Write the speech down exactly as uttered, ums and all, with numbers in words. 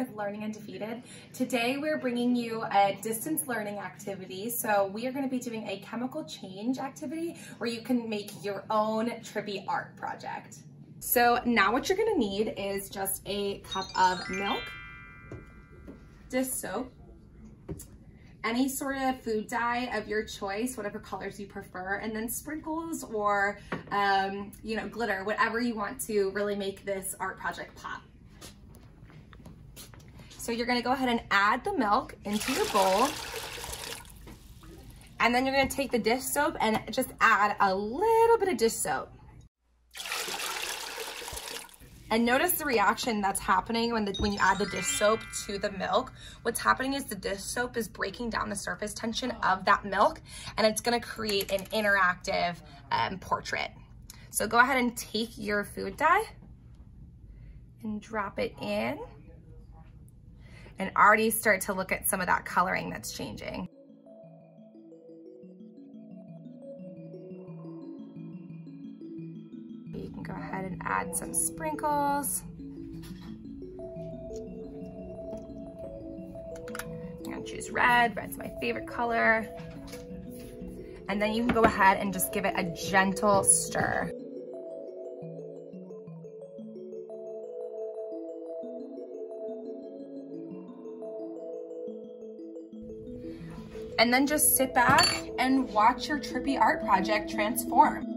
with Learning Undefeated. Today we're bringing you a distance learning activity. So we are going to be doing a chemical change activity where you can make your own trippy art project. So now what you're going to need is just a cup of milk, dish soap, any sort of food dye of your choice, whatever colors you prefer, and then sprinkles or, um, you know, glitter, whatever you want to really make this art project pop. So you're gonna go ahead and add the milk into your bowl, and then you're gonna take the dish soap and just add a little bit of dish soap. And notice the reaction that's happening when, the, when you add the dish soap to the milk. What's happening is the dish soap is breaking down the surface tension of that milk, and it's gonna create an interactive um, portrait. So go ahead and take your food dye and drop it in, and already start to look at some of that coloring that's changing. You can go ahead and add some sprinkles. I'm gonna choose red. Red's my favorite color. And then you can go ahead and just give it a gentle stir. And then just sit back and watch your trippy art project transform.